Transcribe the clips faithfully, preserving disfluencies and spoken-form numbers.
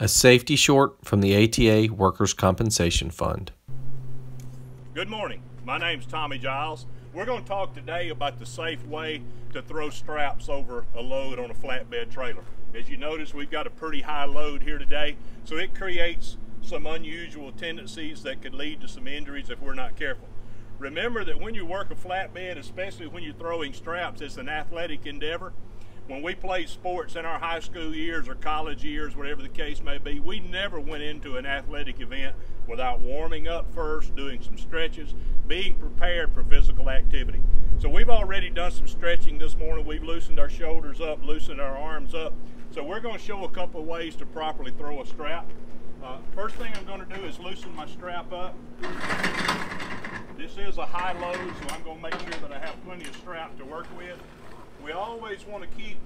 A safety short from the A T A Workers' Compensation Fund. Good morning. My name's Tommy Giles. We're going to talk today about the safe way to throw straps over a load on a flatbed trailer. As you notice, we've got a pretty high load here today, so it creates some unusual tendencies that could lead to some injuries if we're not careful. Remember that when you work a flatbed, especially when you're throwing straps, it's an athletic endeavor. When we played sports in our high school years or college years, whatever the case may be, we never went into an athletic event without warming up first, doing some stretches, being prepared for physical activity. So we've already done some stretching this morning. We've loosened our shoulders up, loosened our arms up. So we're going to show a couple of ways to properly throw a strap. Uh, first thing I'm going to do is loosen my strap up. This is a high load, so I'm going to make sure that I have plenty of strap to work with. We always want to keep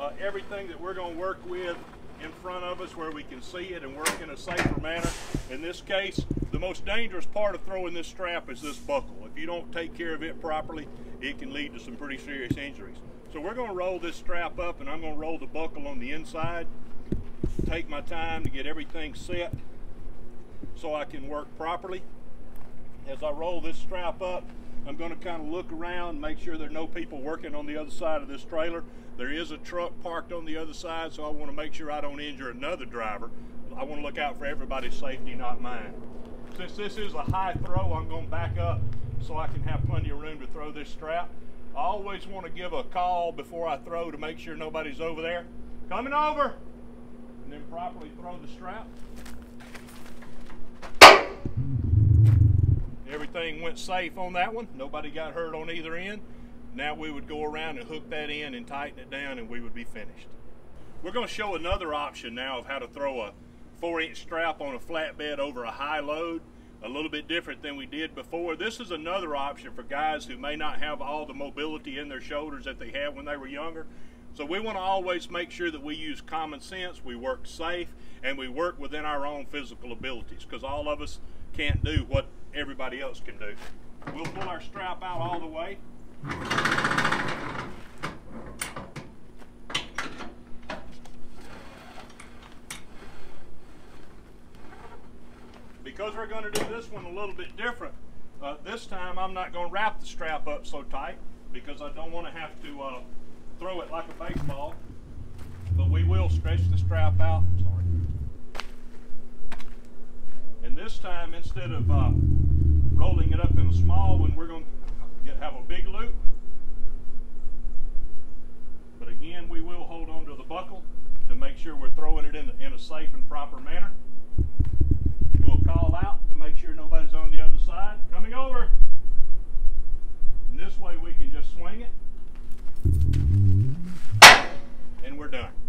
uh, everything that we're going to work with in front of us where we can see it and work in a safer manner. In this case, the most dangerous part of throwing this strap is this buckle. If you don't take care of it properly, it can lead to some pretty serious injuries. So we're going to roll this strap up, and I'm going to roll the buckle on the inside, take my time to get everything set so I can work properly. As I roll this strap up, I'm going to kind of look around, make sure there are no people working on the other side of this trailer. There is a truck parked on the other side, so I want to make sure I don't injure another driver. I want to look out for everybody's safety, not mine. Since this is a high throw, I'm going to back up so I can have plenty of room to throw this strap. I always want to give a call before I throw to make sure nobody's over there. Coming over! And then properly throw the strap. Everything went safe on that one. Nobody got hurt on either end. Now we would go around and hook that in and tighten it down, and we would be finished. We're going to show another option now of how to throw a four inch strap on a flatbed over a high load. A little bit different than we did before. This is another option for guys who may not have all the mobility in their shoulders that they had when they were younger. So we want to always make sure that we use common sense, we work safe, and we work within our own physical abilities, because all of us can't do what everybody else can do. We'll pull our strap out all the way. Because we're going to do this one a little bit different, uh, this time I'm not going to wrap the strap up so tight, because I don't want to have to uh, throw it like a baseball, but we will stretch the strap out. Sorry. And this time, instead of uh, rolling it up in a small one, we're going to get, have a big loop. But again, we will hold on to the buckle to make sure we're throwing it in, in a safe and proper manner. We'll call out to make sure nobody's on the other side. Coming over. And this way we can just swing it. And we're done.